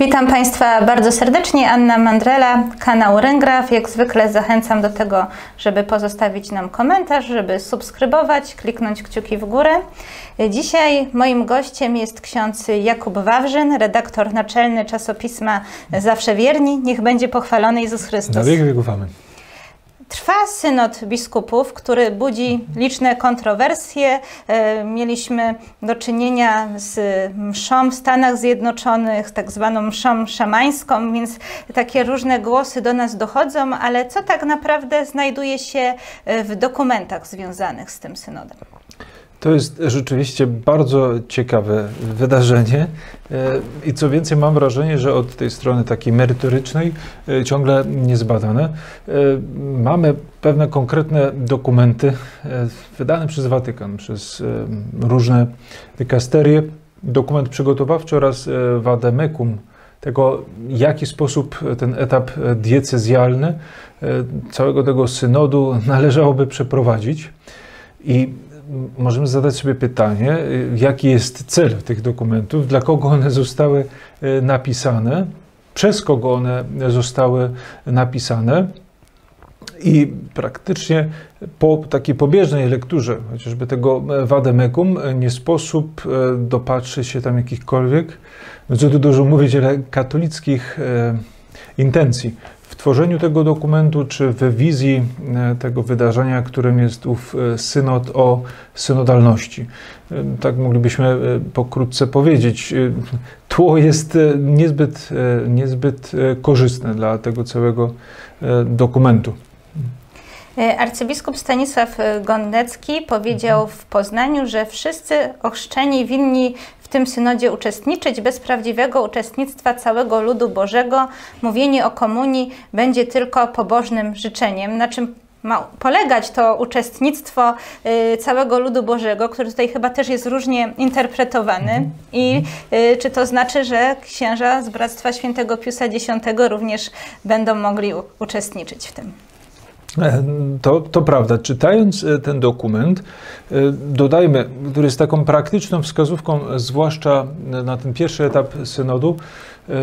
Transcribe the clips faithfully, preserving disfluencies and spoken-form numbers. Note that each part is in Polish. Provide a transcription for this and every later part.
Witam Państwa bardzo serdecznie, Anna Mandrela, kanał Ręgraf. Jak zwykle zachęcam do tego, żeby pozostawić nam komentarz, żeby subskrybować, kliknąć kciuki w górę. Dzisiaj moim gościem jest ksiądz Jakub Wawrzyn, redaktor naczelny czasopisma Zawsze Wierni. Niech będzie pochwalony Jezus Chrystus. Na wieki wieków, amen. Trwa synod biskupów, który budzi liczne kontrowersje. Mieliśmy do czynienia z mszą w Stanach Zjednoczonych, tak zwaną mszą szamańską, więc takie różne głosy do nas dochodzą, ale co tak naprawdę znajduje się w dokumentach związanych z tym synodem? To jest rzeczywiście bardzo ciekawe wydarzenie i co więcej, mam wrażenie, że od tej strony takiej merytorycznej ciągle niezbadane. Mamy pewne konkretne dokumenty wydane przez Watykan, przez różne dykasterie, dokument przygotowawczy oraz Vademecum, tego, w jaki sposób ten etap diecezjalny całego tego synodu należałoby przeprowadzić. I możemy zadać sobie pytanie, jaki jest cel tych dokumentów, dla kogo one zostały napisane, przez kogo one zostały napisane. I praktycznie po takiej pobieżnej lekturze chociażby tego Vademecum nie sposób dopatrzyć się tam jakichkolwiek, no co tu dużo mówić, ale katolickich intencji w tworzeniu tego dokumentu, czy w wizji tego wydarzenia, którym jest ów synod o synodalności. Tak moglibyśmy pokrótce powiedzieć. Tło jest niezbyt, niezbyt korzystne dla tego całego dokumentu. Arcybiskup Stanisław Gądecki powiedział w Poznaniu, że wszyscy ochrzczeni winni w tym synodzie uczestniczyć, bez prawdziwego uczestnictwa całego ludu Bożego mówienie o komunii będzie tylko pobożnym życzeniem, na czym ma polegać to uczestnictwo całego ludu Bożego, który tutaj chyba też jest różnie interpretowany. I czy to znaczy, że księża z Bractwa Świętego Piusa Dziesiątego również będą mogli uczestniczyć w tym? To, to prawda. Czytając ten dokument, dodajmy, który jest taką praktyczną wskazówką, zwłaszcza na ten pierwszy etap synodu,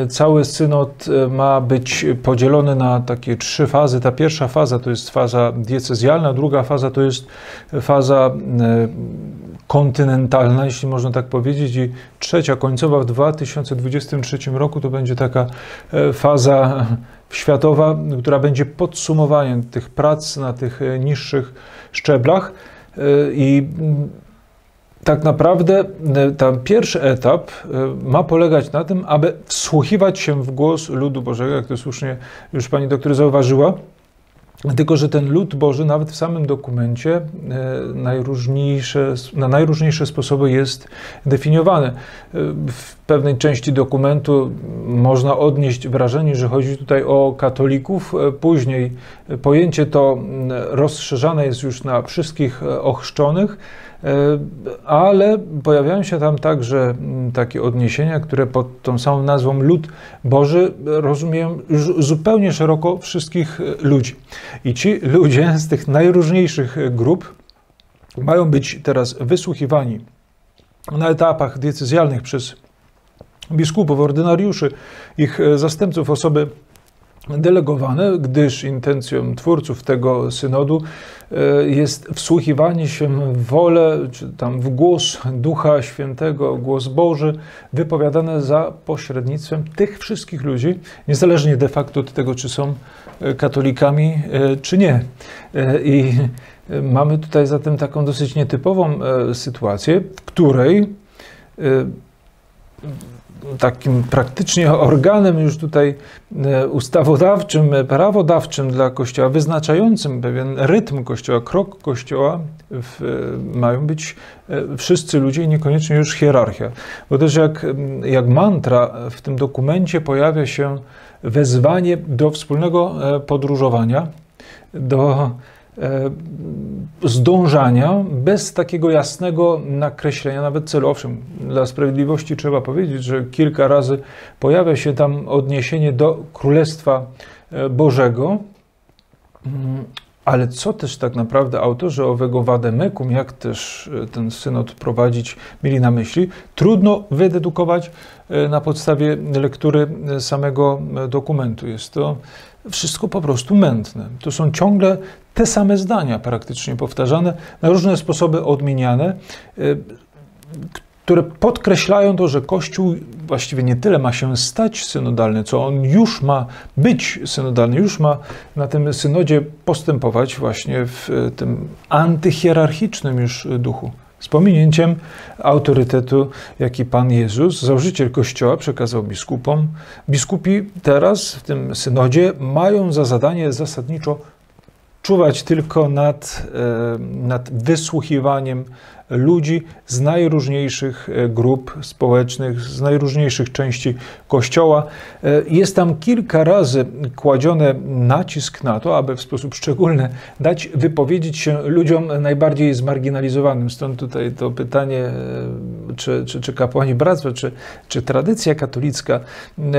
cały synod ma być podzielony na takie trzy fazy. Ta pierwsza faza to jest faza diecezjalna, druga faza to jest faza kontynentalna, jeśli można tak powiedzieć, i trzecia, końcowa w dwa tysiące dwudziestym trzecim roku to będzie taka faza światowa, która będzie podsumowaniem tych prac na tych niższych szczeblach. I tak naprawdę ten pierwszy etap ma polegać na tym, aby wsłuchiwać się w głos ludu Bożego, jak to słusznie już pani doktor zauważyła. Tylko że ten lud Boży nawet w samym dokumencie najróżniejsze, na najróżniejsze sposoby jest definiowany. W pewnej części dokumentu można odnieść wrażenie, że chodzi tutaj o katolików. Później pojęcie to rozszerzane jest już na wszystkich ochrzczonych, ale pojawiają się tam także takie odniesienia, które pod tą samą nazwą lud Boży rozumieją zupełnie szeroko wszystkich ludzi. I ci ludzie z tych najróżniejszych grup mają być teraz wysłuchiwani na etapach decyzjalnych przez biskupów, ordynariuszy, ich zastępców, osoby delegowane, gdyż intencją twórców tego synodu jest wsłuchiwanie się w wolę, czy tam w głos Ducha Świętego, głos Boży, wypowiadane za pośrednictwem tych wszystkich ludzi, niezależnie de facto od tego, czy są katolikami, czy nie. I mamy tutaj zatem taką dosyć nietypową sytuację, w której takim praktycznie organem już tutaj ustawodawczym, prawodawczym dla Kościoła, wyznaczającym pewien rytm Kościoła, krok Kościoła, w, mają być wszyscy ludzie i niekoniecznie już hierarchia. Bo też jak, jak mantra w tym dokumencie pojawia się wezwanie do wspólnego podróżowania, do zdążania bez takiego jasnego nakreślenia, nawet celu. Owszem, dla sprawiedliwości trzeba powiedzieć, że kilka razy pojawia się tam odniesienie do Królestwa Bożego, Ale co też tak naprawdę autorzy owego Vademecum, jak też ten synod prowadzić, mieli na myśli, trudno wydedukować na podstawie lektury samego dokumentu. Jest to wszystko po prostu mętne. To są ciągle te same zdania praktycznie powtarzane, na różne sposoby odmieniane, które podkreślają to, że Kościół właściwie nie tyle ma się stać synodalny, co on już ma być synodalny, już ma na tym synodzie postępować właśnie w tym antyhierarchicznym już duchu. Z pominięciem autorytetu, jaki Pan Jezus, założyciel Kościoła, przekazał biskupom. Biskupi teraz w tym synodzie mają za zadanie zasadniczo czuwać tylko nad, nad wysłuchiwaniem ludzi z najróżniejszych grup społecznych, z najróżniejszych części Kościoła. Jest tam kilka razy kładziony nacisk na to, aby w sposób szczególny dać wypowiedzieć się ludziom najbardziej zmarginalizowanym. Stąd tutaj to pytanie, czy, czy, czy kapłani bractwa, czy, czy tradycja katolicka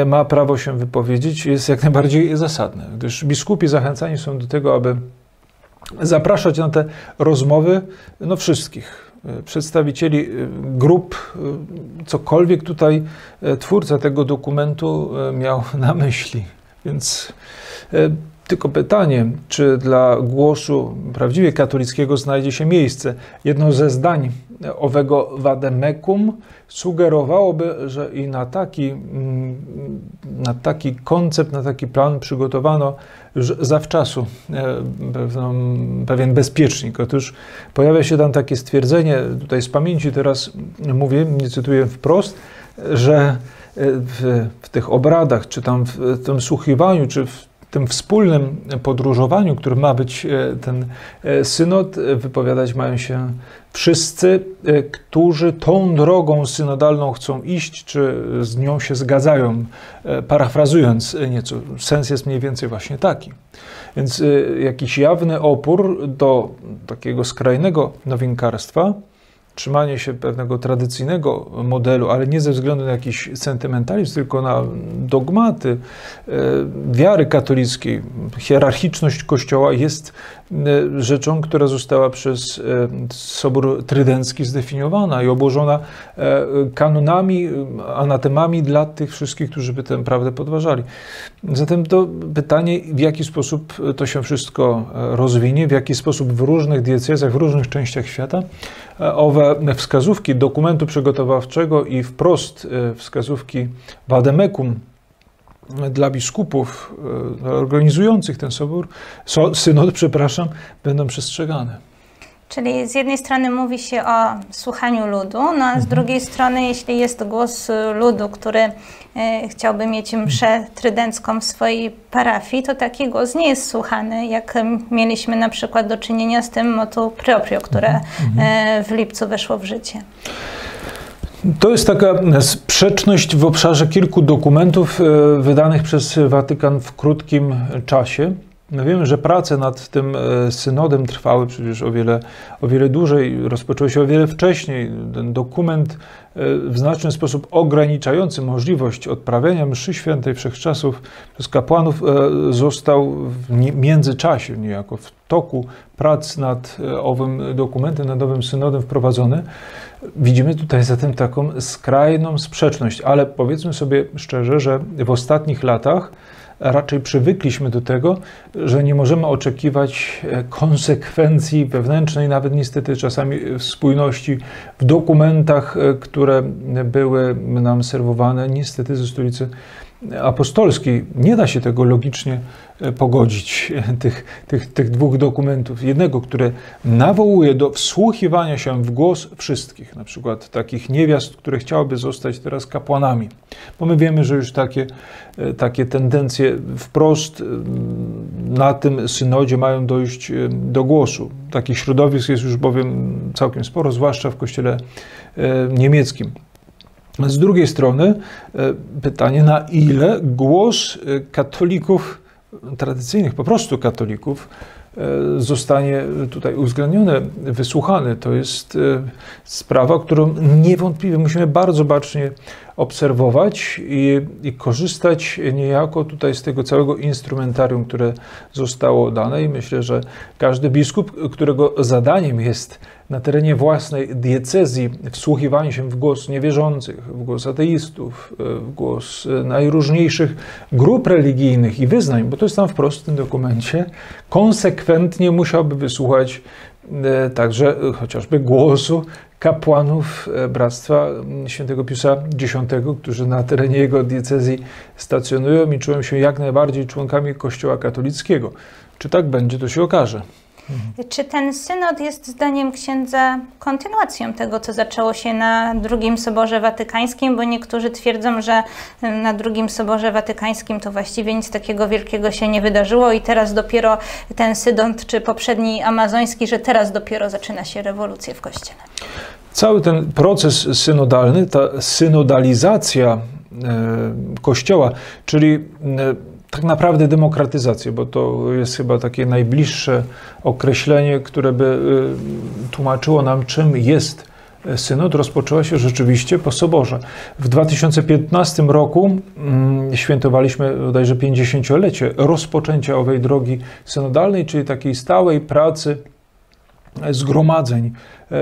ma prawo się wypowiedzieć, jest jak najbardziej zasadne, gdyż biskupi zachęcani są do tego, aby zapraszać na te rozmowy no, wszystkich przedstawicieli grup, cokolwiek tutaj twórca tego dokumentu miał na myśli. Więc tylko pytanie, czy dla głosu prawdziwie katolickiego znajdzie się miejsce. Jedno ze zdań owego Vademecum sugerowałoby, że i na taki, na taki koncept, na taki plan przygotowano już zawczasu pewną, pewien bezpiecznik. Otóż pojawia się tam takie stwierdzenie, tutaj z pamięci teraz mówię, nie cytuję wprost, że w, w tych obradach, czy tam w tym słuchiwaniu, czy w tym wspólnym podróżowaniu, którym ma być ten synod, wypowiadać mają się wszyscy, którzy tą drogą synodalną chcą iść, czy z nią się zgadzają, parafrazując nieco. Sens jest mniej więcej właśnie taki. Więc jakiś jawny opór do takiego skrajnego nowinkarstwa, trzymanie się pewnego tradycyjnego modelu, ale nie ze względu na jakiś sentymentalizm, tylko na dogmaty wiary katolickiej. Hierarchiczność Kościoła jest rzeczą, która została przez Sobór Trydencki zdefiniowana i obłożona kanonami, anatemami dla tych wszystkich, którzy by tę prawdę podważali. Zatem to pytanie, w jaki sposób to się wszystko rozwinie, w jaki sposób w różnych diecezjach, w różnych częściach świata owe wskazówki dokumentu przygotowawczego i wprost wskazówki Vademecum dla biskupów organizujących ten sobór, synod, przepraszam, będą przestrzegane. Czyli z jednej strony mówi się o słuchaniu ludu, no a z drugiej strony, jeśli jest głos ludu, który chciałby mieć mszę trydencką w swojej parafii, to taki głos nie jest słuchany, jak mieliśmy na przykład do czynienia z tym motu proprio, które w lipcu weszło w życie. To jest taka sprzeczność w obszarze kilku dokumentów wydanych przez Watykan w krótkim czasie. My wiemy, że prace nad tym synodem trwały przecież o wiele, o wiele dłużej, rozpoczęły się o wiele wcześniej. Ten dokument w znaczny sposób ograniczający możliwość odprawiania mszy świętej wszechczasów przez kapłanów został w międzyczasie niejako, w toku prac nad owym dokumentem, nad owym synodem wprowadzony. Widzimy tutaj zatem taką skrajną sprzeczność, ale powiedzmy sobie szczerze, że w ostatnich latach raczej przywykliśmy do tego, że nie możemy oczekiwać konsekwencji wewnętrznej, nawet niestety czasami w spójności, w dokumentach, które były nam serwowane niestety ze Stolicy Apostolskiej. Nie da się tego logicznie pogodzić, tych, tych, tych dwóch dokumentów. Jednego, które nawołuje do wsłuchiwania się w głos wszystkich, na przykład takich niewiast, które chciałyby zostać teraz kapłanami. Bo my wiemy, że już takie, takie tendencje wprost na tym synodzie mają dojść do głosu. Takich środowisk jest już bowiem całkiem sporo, zwłaszcza w kościele niemieckim. Z drugiej strony pytanie, na ile głos katolików, tradycyjnych po prostu katolików, zostanie tutaj uwzględniony, wysłuchany. To jest sprawa, którą niewątpliwie musimy bardzo bacznie obserwować i, i korzystać niejako tutaj z tego całego instrumentarium, które zostało dane, i myślę, że każdy biskup, którego zadaniem jest na terenie własnej diecezji wsłuchiwanie się w głos niewierzących, w głos ateistów, w głos najróżniejszych grup religijnych i wyznań, bo to jest tam wprost w tym dokumencie, konsekwentnie musiałby wysłuchać także chociażby głosu kapłanów Bractwa Świętego Piusa Dziesiątego, którzy na terenie jego diecezji stacjonują i czują się jak najbardziej członkami Kościoła katolickiego. Czy tak będzie, to się okaże. Mhm. Czy ten synod jest zdaniem księdza kontynuacją tego, co zaczęło się na drugim Soborze Watykańskim? Bo niektórzy twierdzą, że na drugim Soborze Watykańskim to właściwie nic takiego wielkiego się nie wydarzyło i teraz dopiero ten synod, czy poprzedni amazoński, że teraz dopiero zaczyna się rewolucja w Kościele. Cały ten proces synodalny, ta synodalizacja Kościoła, czyli tak naprawdę demokratyzację, bo to jest chyba takie najbliższe określenie, które by tłumaczyło nam, czym jest synod, rozpoczęła się rzeczywiście po Soborze. W dwa tysiące piętnastym roku świętowaliśmy bodajże pięćdziesięciolecie rozpoczęcia owej drogi synodalnej, czyli takiej stałej pracy zgromadzeń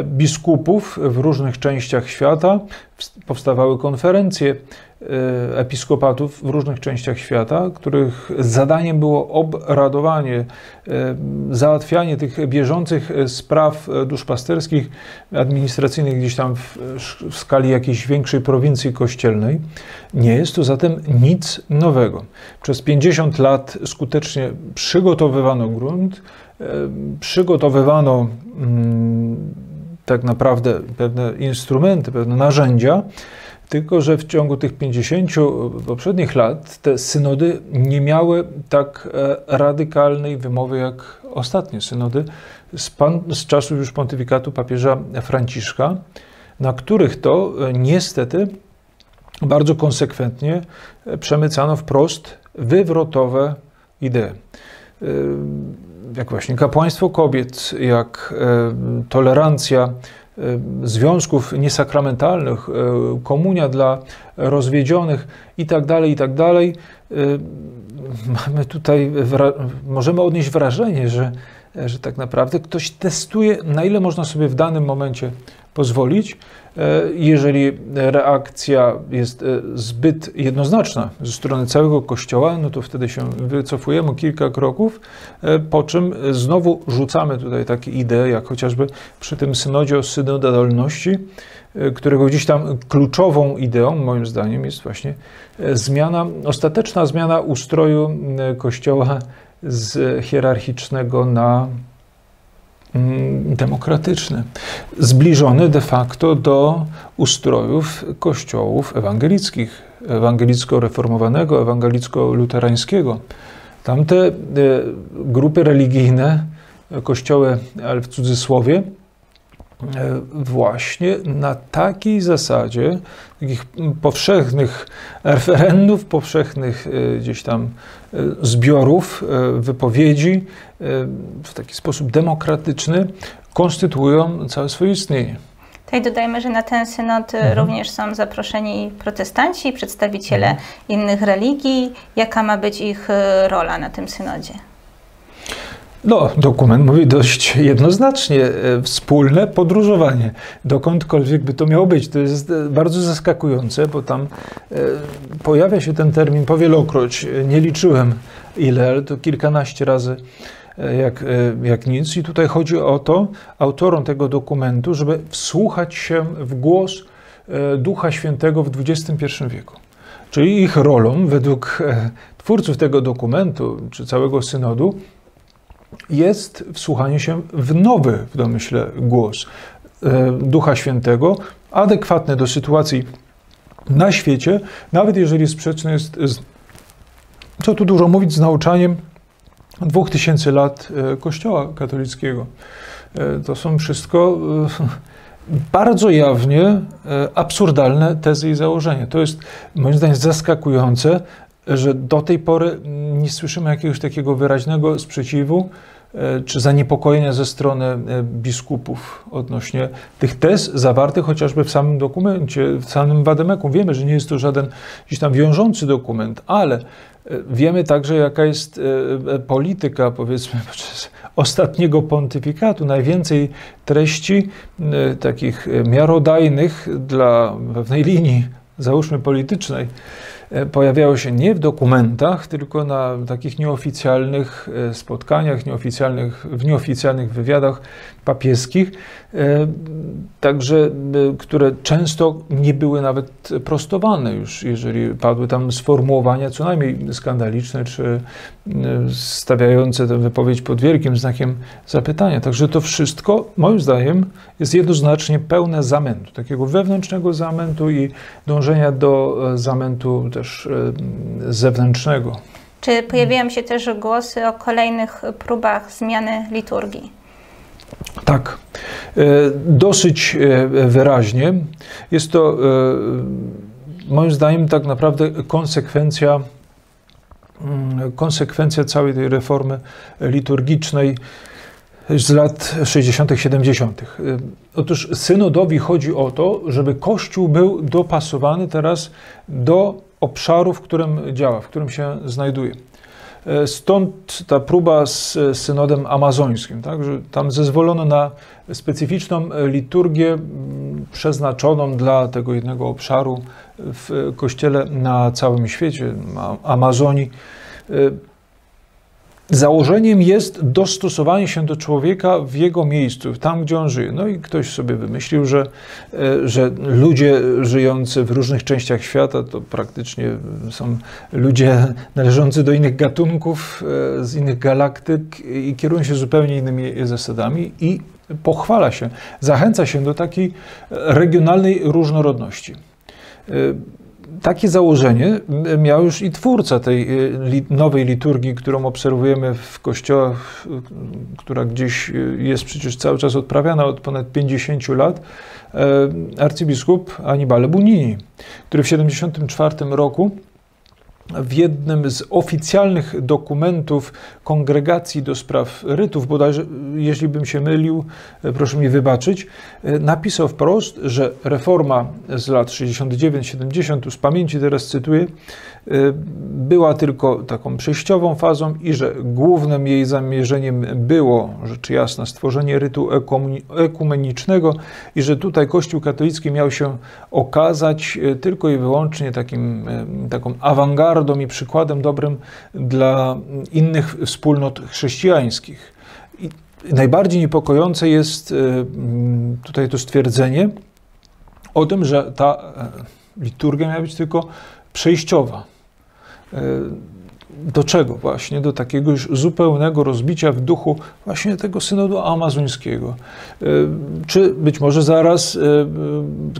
biskupów w różnych częściach świata. Powstawały konferencje episkopatów w różnych częściach świata, których zadaniem było obradowanie, załatwianie tych bieżących spraw duszpasterskich, administracyjnych gdzieś tam w, w skali jakiejś większej prowincji kościelnej. Nie jest to zatem nic nowego. Przez pięćdziesiąt lat skutecznie przygotowywano grunt, przygotowywano mm, tak naprawdę pewne instrumenty, pewne narzędzia, tylko że w ciągu tych pięćdziesięciu poprzednich lat te synody nie miały tak radykalnej wymowy jak ostatnie synody z, pan, z czasów już pontyfikatu papieża Franciszka, na których to niestety bardzo konsekwentnie przemycano wprost wywrotowe idee. Jak właśnie kapłaństwo kobiet, jak tolerancja związków niesakramentalnych, komunia dla rozwiedzionych i tak dalej, i tak dalej. Mamy tutaj, możemy odnieść wrażenie, że, że tak naprawdę ktoś testuje, na ile można sobie w danym momencie pozwolić. Jeżeli reakcja jest zbyt jednoznaczna ze strony całego Kościoła, no to wtedy się wycofujemy kilka kroków, po czym znowu rzucamy tutaj takie idee, jak chociażby przy tym synodzie o synodalności, którego gdzieś tam kluczową ideą, moim zdaniem, jest właśnie zmiana, ostateczna zmiana ustroju Kościoła z hierarchicznego na demokratyczny, zbliżony de facto do ustrojów kościołów ewangelickich, ewangelicko-reformowanego, ewangelicko-luterańskiego. Tamte grupy religijne, kościoły, ale w cudzysłowie, właśnie na takiej zasadzie takich powszechnych referendów, powszechnych gdzieś tam zbiorów, wypowiedzi w taki sposób demokratyczny konstytuują całe swoje istnienie. I dodajmy, że na ten synod mhm. również są zaproszeni protestanci, przedstawiciele mhm. innych religii. Jaka ma być ich rola na tym synodzie? No, dokument mówi dość jednoznacznie, wspólne podróżowanie, dokądkolwiek by to miało być. To jest bardzo zaskakujące, bo tam pojawia się ten termin powielokroć, nie liczyłem ile, ale to kilkanaście razy jak, jak nic. I tutaj chodzi o to, autorom tego dokumentu, żeby wsłuchać się w głos Ducha Świętego w dwudziestym pierwszym wieku. Czyli ich rolą, według twórców tego dokumentu, czy całego synodu, jest wsłuchanie się w nowy, w domyśle, głos Ducha Świętego, adekwatny do sytuacji na świecie, nawet jeżeli sprzeczny jest, z, co tu dużo mówić, z nauczaniem dwóch tysięcy lat Kościoła katolickiego. To są wszystko bardzo jawnie absurdalne tezy i założenia. To jest, moim zdaniem, zaskakujące, że do tej pory nie słyszymy jakiegoś takiego wyraźnego sprzeciwu czy zaniepokojenia ze strony biskupów odnośnie tych tez zawartych chociażby w samym dokumencie, w samym Vademecum. Wiemy, że nie jest to żaden gdzieś tam wiążący dokument, ale wiemy także, jaka jest polityka, powiedzmy, podczas ostatniego pontyfikatu. Najwięcej treści takich miarodajnych dla pewnej linii, załóżmy politycznej, pojawiały się nie w dokumentach, tylko na takich nieoficjalnych spotkaniach, nieoficjalnych, w nieoficjalnych wywiadach papieskich, także, które często nie były nawet prostowane już, jeżeli padły tam sformułowania co najmniej skandaliczne, czy stawiające tę wypowiedź pod wielkim znakiem zapytania. Także to wszystko, moim zdaniem, jest jednoznacznie pełne zamętu, takiego wewnętrznego zamętu i dążenia do zamętu też zewnętrznego. Czy pojawiają się też głosy o kolejnych próbach zmiany liturgii? Tak, dosyć wyraźnie. Jest to, moim zdaniem, tak naprawdę konsekwencja, konsekwencja całej tej reformy liturgicznej z lat sześćdziesiątych siedemdziesiątych Otóż synodowi chodzi o to, żeby Kościół był dopasowany teraz do obszaru, w którym działa, w którym się znajduje. Stąd ta próba z synodem amazońskim, tak? Że tam zezwolono na specyficzną liturgię przeznaczoną dla tego jednego obszaru w kościele na całym świecie, Amazonii. Założeniem jest dostosowanie się do człowieka w jego miejscu, tam gdzie on żyje. No i ktoś sobie wymyślił, że, że ludzie żyjący w różnych częściach świata to praktycznie są ludzie należący do innych gatunków, z innych galaktyk i kierują się zupełnie innymi zasadami i pochwala się, zachęca się do takiej regionalnej różnorodności. Takie założenie miał już i twórca tej nowej liturgii, którą obserwujemy w kościołach, która gdzieś jest przecież cały czas odprawiana od ponad pięćdziesięciu lat, arcybiskup Annibale Bunini, który w tysiąc dziewięćset siedemdziesiątym czwartym roku w jednym z oficjalnych dokumentów Kongregacji do Spraw Rytów, bodajże, jeśli bym się mylił, proszę mi wybaczyć, napisał wprost, że reforma z lat sześćdziesiątych dziewięć siedemdziesiątych, tu z pamięci teraz cytuję, była tylko taką przejściową fazą i że głównym jej zamierzeniem było, rzecz jasna, stworzenie rytu ekumenicznego i że tutaj Kościół katolicki miał się okazać tylko i wyłącznie takim, taką awangardą i przykładem dobrym dla innych wspólnot chrześcijańskich. I najbardziej niepokojące jest tutaj to stwierdzenie o tym, że ta liturgia miała być tylko przejściowa. Do czego właśnie? Do takiego już zupełnego rozbicia w duchu właśnie tego synodu amazońskiego. Czy być może zaraz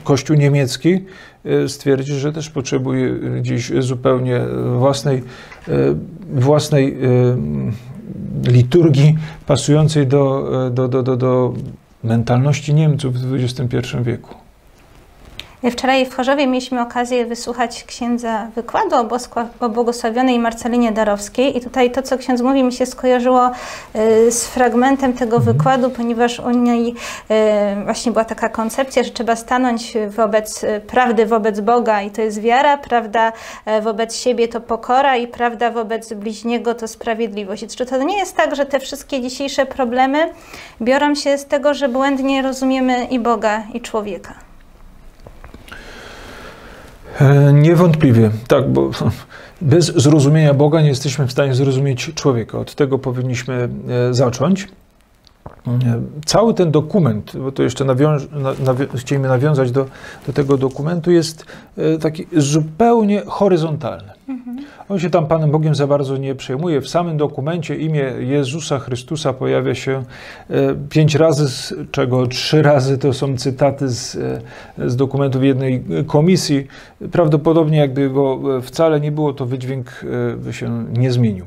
Kościół niemiecki stwierdzi, że też potrzebuje dziś zupełnie własnej, własnej liturgii pasującej do, do, do, do, do mentalności Niemców w dwudziestym pierwszym wieku. Wczoraj w Chorzowie mieliśmy okazję wysłuchać księdza wykładu o błogosławionej Marcelinie Darowskiej i tutaj to, co ksiądz mówi, mi się skojarzyło z fragmentem tego wykładu, ponieważ u niej właśnie była taka koncepcja, że trzeba stanąć wobec prawdy, wobec Boga i to jest wiara, prawda wobec siebie to pokora i prawda wobec bliźniego to sprawiedliwość. I czy to nie jest tak, że te wszystkie dzisiejsze problemy biorą się z tego, że błędnie rozumiemy i Boga, i człowieka? Niewątpliwie, tak, bo bez zrozumienia Boga nie jesteśmy w stanie zrozumieć człowieka. Od tego powinniśmy zacząć. Cały ten dokument, bo to jeszcze nawiąż, nawią, chcielibyśmy nawiązać do, do tego dokumentu, jest taki zupełnie horyzontalny. Mhm. On się tam Panem Bogiem za bardzo nie przejmuje. W samym dokumencie imię Jezusa Chrystusa pojawia się pięć razy, z czego trzy razy to są cytaty z, z dokumentów jednej komisji. Prawdopodobnie jakby go wcale nie było, to wydźwięk by się nie zmienił.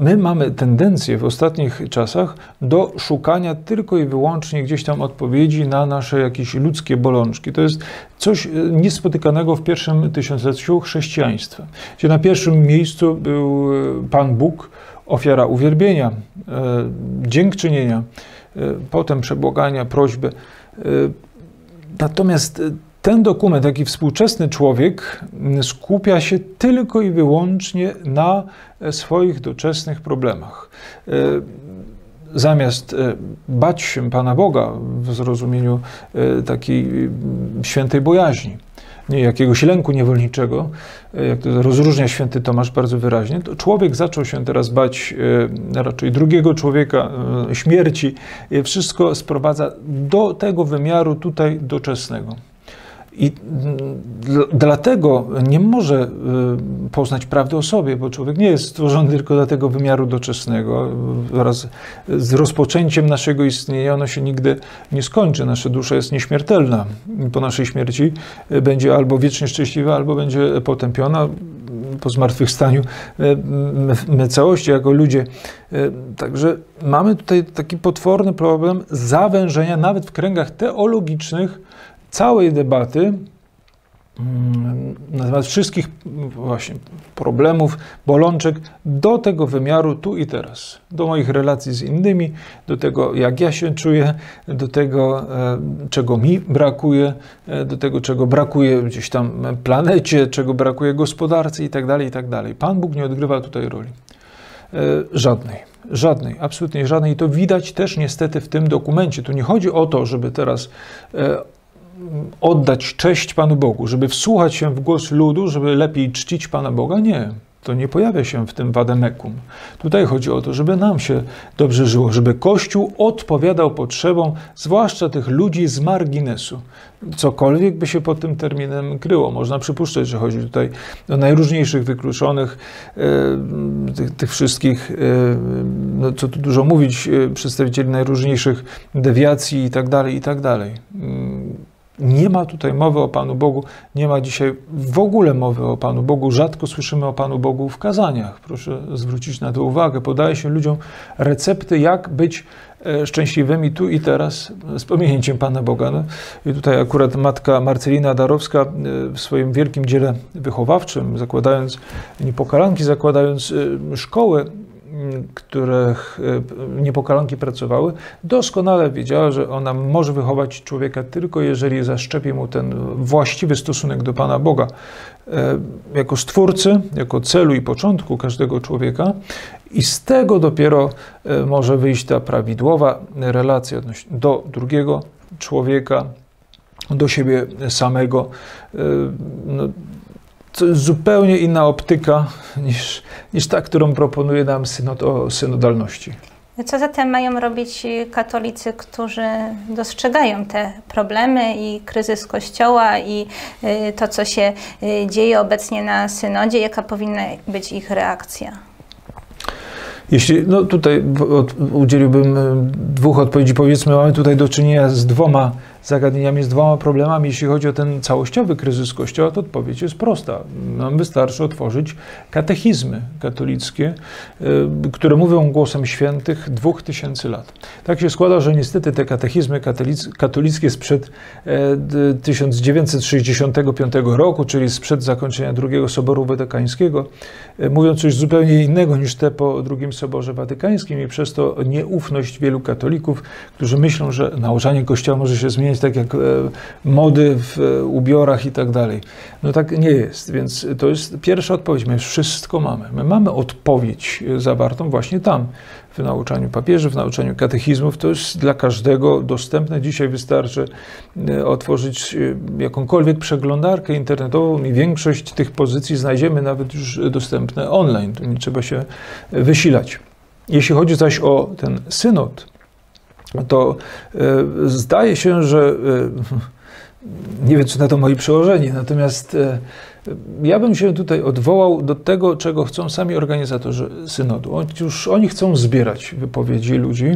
My mamy tendencję w ostatnich czasach do szukania tylko i wyłącznie gdzieś tam odpowiedzi na nasze jakieś ludzkie bolączki. To jest coś niespotykanego w pierwszym tysiącleciu chrześcijaństwa, gdzie na pierwszym miejscu był Pan Bóg, ofiara uwielbienia, dziękczynienia, potem przebłagania, prośby. Natomiast ten dokument, jaki współczesny człowiek, skupia się tylko i wyłącznie na swoich doczesnych problemach. Zamiast bać się Pana Boga w zrozumieniu takiej świętej bojaźni, nie jakiegoś lęku niewolniczego, jak to rozróżnia święty Tomasz bardzo wyraźnie, to człowiek zaczął się teraz bać raczej drugiego człowieka, śmierci. Wszystko sprowadza do tego wymiaru tutaj doczesnego. I dlatego nie może poznać prawdy o sobie, bo człowiek nie jest stworzony tylko dla tego wymiaru doczesnego. Wraz z rozpoczęciem naszego istnienia ono się nigdy nie skończy. Nasza dusza jest nieśmiertelna. Po naszej śmierci będzie albo wiecznie szczęśliwa, albo będzie potępiona. Po zmartwychwstaniu my całości jako ludzie. Także mamy tutaj taki potworny problem zawężenia, nawet w kręgach teologicznych, całej debaty na temat wszystkich właśnie problemów, bolączek do tego wymiaru tu i teraz, do moich relacji z innymi, do tego, jak ja się czuję, do tego, czego mi brakuje, do tego, czego brakuje gdzieś tam planecie, czego brakuje gospodarce i tak dalej, i tak dalej. Pan Bóg nie odgrywa tutaj roli żadnej. Żadnej, absolutnie żadnej. I to widać też niestety w tym dokumencie. Tu nie chodzi o to, żeby teraz oddać cześć Panu Bogu, żeby wsłuchać się w głos ludu, żeby lepiej czcić Pana Boga? Nie. To nie pojawia się w tym Vademecum. Tutaj chodzi o to, żeby nam się dobrze żyło, żeby Kościół odpowiadał potrzebom, zwłaszcza tych ludzi z marginesu. Cokolwiek by się pod tym terminem kryło. Można przypuszczać, że chodzi tutaj o najróżniejszych wykluczonych, tych, tych wszystkich, no co tu dużo mówić, przedstawicieli najróżniejszych dewiacji i tak dalej, i tak dalej. Nie ma tutaj mowy o Panu Bogu, nie ma dzisiaj w ogóle mowy o Panu Bogu, rzadko słyszymy o Panu Bogu w kazaniach. Proszę zwrócić na to uwagę. Podaje się ludziom recepty, jak być szczęśliwymi tu i teraz z pominięciem Pana Boga. No i tutaj akurat matka Marcelina Darowska w swoim wielkim dziele wychowawczym, zakładając Niepokalanki, zakładając szkoły, których Niepokalanki pracowały, doskonale wiedziała, że ona może wychować człowieka tylko jeżeli zaszczepi mu ten właściwy stosunek do Pana Boga jako stwórcy, jako celu i początku każdego człowieka, i z tego dopiero może wyjść ta prawidłowa relacja do drugiego człowieka, do siebie samego. No, to jest zupełnie inna optyka niż, niż ta, którą proponuje nam synod o synodalności. Co zatem mają robić katolicy, którzy dostrzegają te problemy i kryzys Kościoła i to, co się dzieje obecnie na synodzie? Jaka powinna być ich reakcja? Jeśli, no tutaj udzieliłbym dwóch odpowiedzi. Powiedzmy, mamy tutaj do czynienia z dwoma zagadnieniami, z dwoma problemami. Jeśli chodzi o ten całościowy kryzys Kościoła, to odpowiedź jest prosta. Nam wystarczy otworzyć katechizmy katolickie, które mówią głosem świętych dwóch tysięcy lat. Tak się składa, że niestety te katechizmy katolickie sprzed tysiąc dziewięćset sześćdziesiątego piątego roku, czyli sprzed zakończenia drugiego Soboru Watykańskiego, mówią coś zupełnie innego niż te po drugim Soborze Watykańskim i przez to nieufność wielu katolików, którzy myślą, że nauczanie Kościoła może się zmieniać tak jak mody w ubiorach i tak dalej. No tak nie jest, więc to jest pierwsza odpowiedź. My wszystko mamy. My mamy odpowiedź zawartą właśnie tam, w nauczaniu papieży, w nauczaniu katechizmów. To jest dla każdego dostępne. Dzisiaj wystarczy otworzyć jakąkolwiek przeglądarkę internetową i większość tych pozycji znajdziemy nawet już dostępne online. Tu nie trzeba się wysilać. Jeśli chodzi zaś o ten synod, to zdaje się, że nie wiem, czy na to moi przełożeni, natomiast ja bym się tutaj odwołał do tego, czego chcą sami organizatorzy synodu. Otóż oni chcą zbierać wypowiedzi ludzi.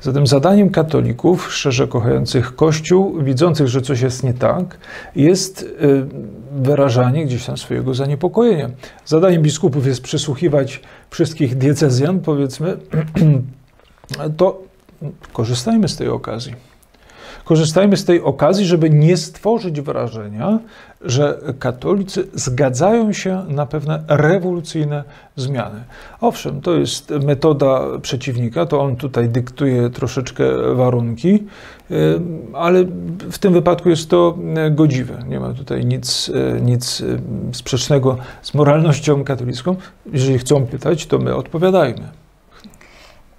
Zatem zadaniem katolików, szczerze kochających Kościół, widzących, że coś jest nie tak, jest wyrażanie gdzieś tam swojego zaniepokojenia. Zadaniem biskupów jest przysłuchiwać wszystkich diecezjan, powiedzmy, to korzystajmy z tej okazji. Korzystajmy z tej okazji, żeby nie stworzyć wrażenia, że katolicy zgadzają się na pewne rewolucyjne zmiany. Owszem, to jest metoda przeciwnika, to on tutaj dyktuje troszeczkę warunki, ale w tym wypadku jest to godziwe. Nie ma tutaj nic, nic sprzecznego z moralnością katolicką. Jeżeli chcą pytać, to my odpowiadajmy.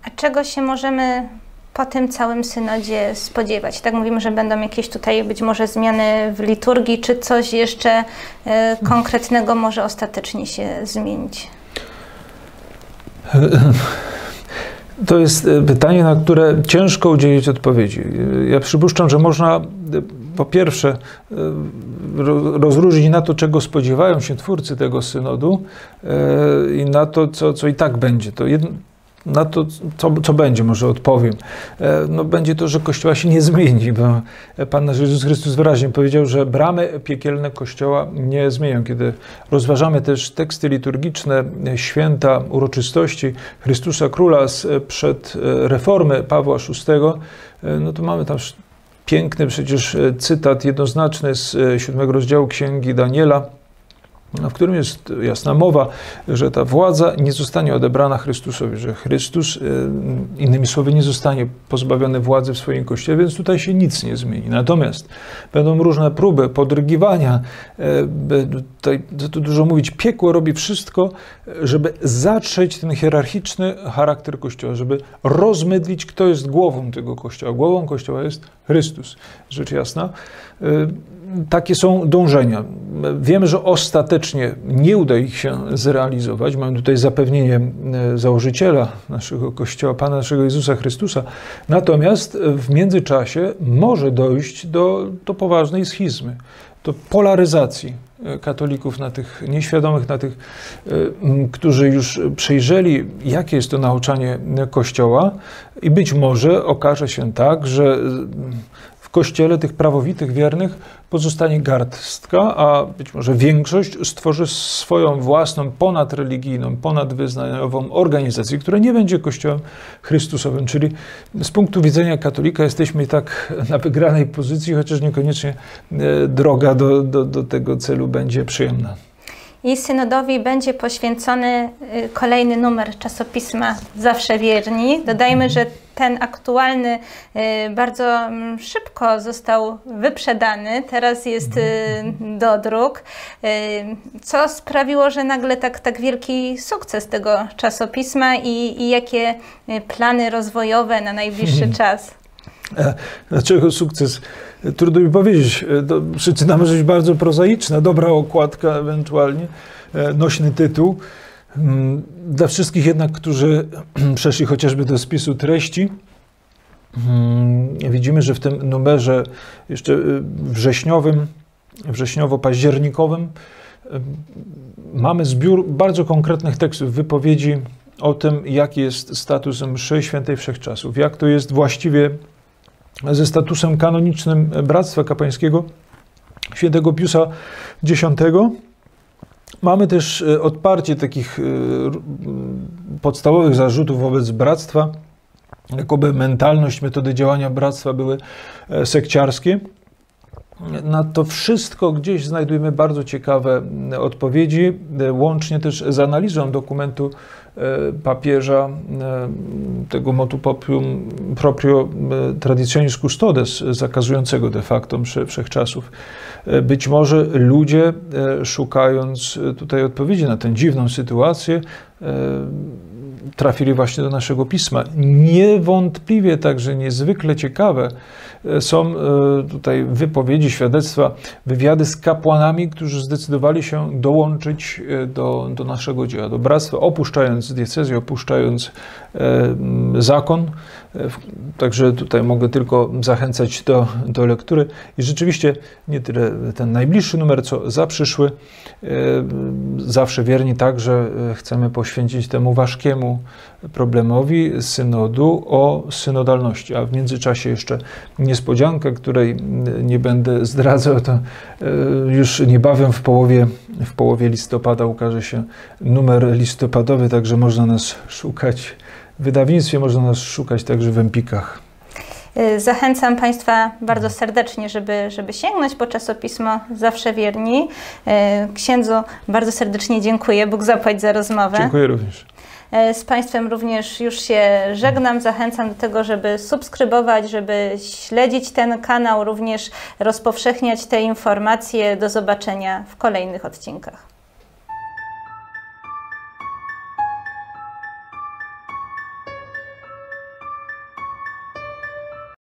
A czego się możemy po tym całym synodzie spodziewać? Tak mówimy, że będą jakieś tutaj być może zmiany w liturgii, czy coś jeszcze konkretnego może ostatecznie się zmienić? To jest pytanie, na które ciężko udzielić odpowiedzi. Ja przypuszczam, że można po pierwsze rozróżnić na to, czego spodziewają się twórcy tego synodu i na to, co, co i tak będzie. To jedno, na to, co, co będzie, może odpowiem. No, będzie to, że Kościoła się nie zmieni, bo Pan nasz Jezus Chrystus wyraźnie powiedział, że bramy piekielne Kościoła nie zmienią. Kiedy rozważamy też teksty liturgiczne, święta, uroczystości Chrystusa Króla sprzed reformy Pawła szóstego, no to mamy tam piękny przecież cytat jednoznaczny z siódmego rozdziału Księgi Daniela, w którym jest jasna mowa, że ta władza nie zostanie odebrana Chrystusowi, że Chrystus, innymi słowy, nie zostanie pozbawiony władzy w swoim Kościele, więc tutaj się nic nie zmieni. Natomiast będą różne próby podrygiwania, tutaj tu dużo mówić, piekło robi wszystko, żeby zatrzeć ten hierarchiczny charakter Kościoła, żeby rozmydlić, kto jest głową tego Kościoła. Głową Kościoła jest Chrystus, rzecz jasna. Takie są dążenia. Wiemy, że ostatecznie nie uda ich się zrealizować. Mamy tutaj zapewnienie założyciela naszego Kościoła, Pana naszego Jezusa Chrystusa. Natomiast w międzyczasie może dojść do, do poważnej schizmy, do polaryzacji katolików, na tych nieświadomych, na tych, którzy już przejrzeli, jakie jest to nauczanie Kościoła, i być może okaże się tak, że w Kościele tych prawowitych wiernych pozostanie garstka, a być może większość stworzy swoją własną, ponadreligijną, ponadwyznaniową organizację, która nie będzie Kościołem Chrystusowym. Czyli z punktu widzenia katolika jesteśmy tak na wygranej pozycji, chociaż niekoniecznie droga do, do, do tego celu będzie przyjemna. I synodowi będzie poświęcony kolejny numer czasopisma Zawsze Wierni. Dodajmy, że ten aktualny bardzo szybko został wyprzedany, teraz jest dodruk, co sprawiło, że nagle tak, tak wielki sukces tego czasopisma i, i jakie plany rozwojowe na najbliższy czas? Dlaczego sukces? Trudno mi powiedzieć. Przyczyna może być bardzo prozaiczna, dobra okładka ewentualnie, nośny tytuł. Dla wszystkich jednak, którzy przeszli chociażby do spisu treści, widzimy, że w tym numerze jeszcze wrześniowym, wrześniowo-październikowym mamy zbiór bardzo konkretnych tekstów, wypowiedzi o tym, jaki jest status mszy świętej wszechczasów, jak to jest właściwie ze statusem kanonicznym Bractwa Kapłańskiego Świętego Piusa Dziesiątego. Mamy też odparcie takich podstawowych zarzutów wobec bractwa, jakoby mentalność, metody działania bractwa były sekciarskie. Na to wszystko gdzieś znajdujemy bardzo ciekawe odpowiedzi, łącznie też z analizą dokumentu papieża, tego motu popium proprio traditionis custodes, zakazującego de facto mszy wszechczasów. Być może ludzie, szukając tutaj odpowiedzi na tę dziwną sytuację, trafili właśnie do naszego pisma. Niewątpliwie także niezwykle ciekawe są tutaj wypowiedzi, świadectwa, wywiady z kapłanami, którzy zdecydowali się dołączyć do, do naszego dzieła, do bractwa, opuszczając diecezję, opuszczając zakon. Także tutaj mogę tylko zachęcać do, do lektury. I rzeczywiście nie tyle ten najbliższy numer, co za przyszły. Zawsze Wierni także chcemy poświęcić temu ważkiemu problemowi synodu o synodalności. A w międzyczasie jeszcze niespodziankę, której nie będę zdradzał, to już niebawem w połowie, w połowie listopada ukaże się numer listopadowy, także można nas szukać w wydawnictwie, można nas szukać także w Empikach. Zachęcam Państwa bardzo serdecznie, żeby, żeby sięgnąć po czasopismo Zawsze Wierni. Księdzu bardzo serdecznie dziękuję. Bóg zapłać za rozmowę. Dziękuję również. Z Państwem również już się żegnam. Zachęcam do tego, żeby subskrybować, żeby śledzić ten kanał, również rozpowszechniać te informacje. Do zobaczenia w kolejnych odcinkach.